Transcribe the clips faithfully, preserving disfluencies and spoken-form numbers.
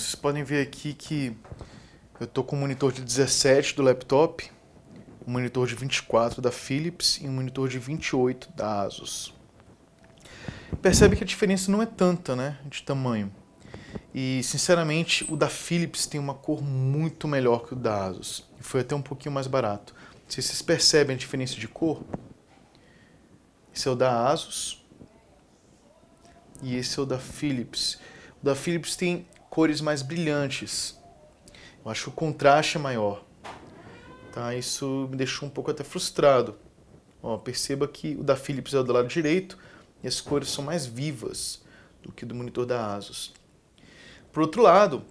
vocês podem ver aqui que eu estou com um monitor de dezessete do laptop, um monitor de vinte e quatro da Philips e um monitor de vinte e oito da Asus. Percebe que a diferença não é tanta, né, de tamanho. E, sinceramente, o da Philips tem uma cor muito melhor que o da Asus. E foi até um pouquinho mais barato. Se vocês percebem a diferença de cor, esse é o da Asus e esse é o da Philips. O da Philips tem cores mais brilhantes. Eu acho que o contraste é maior. Tá? Isso me deixou um pouco até frustrado. Ó, perceba que o da Philips é o do lado direito e as cores são mais vivas do que do monitor da Asus. Por outro lado,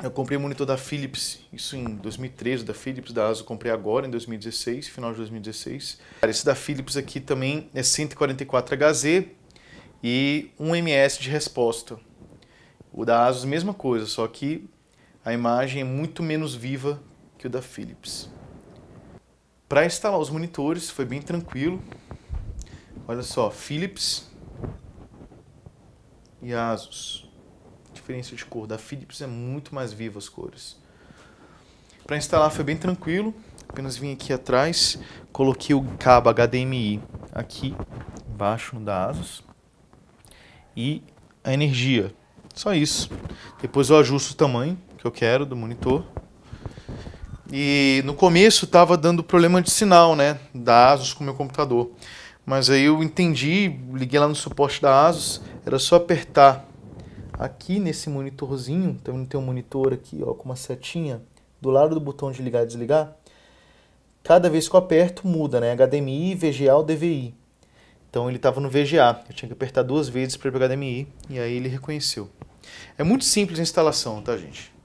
eu comprei o monitor da Philips, isso em dois mil e treze, da Philips, da Asus eu comprei agora em dois mil e dezesseis, final de dois mil e dezesseis. Esse da Philips aqui também é cento e quarenta e quatro hertz e um milésimo de resposta. O da Asus, mesma coisa, só que a imagem é muito menos viva que o da Philips. Para instalar os monitores foi bem tranquilo. Olha só, Philips e Asus. A diferença de cor da Philips é muito mais viva as cores. Para instalar foi bem tranquilo, apenas vim aqui atrás, coloquei o cabo H D M I aqui embaixo no da Asus e a energia, só isso. Depois eu ajusto o tamanho que eu quero do monitor. E no começo estava dando problema de sinal, né, da Asus com o meu computador. Mas aí eu entendi, liguei lá no suporte da Asus, era só apertar aqui nesse monitorzinho, também tem um monitor aqui, ó, com uma setinha do lado do botão de ligar e desligar. Cada vez que eu aperto muda, né, H D M I, V G A ou D V I. Então ele estava no V G A, eu tinha que apertar duas vezes para ir para o H D M I e aí ele reconheceu. É muito simples a instalação, tá, gente?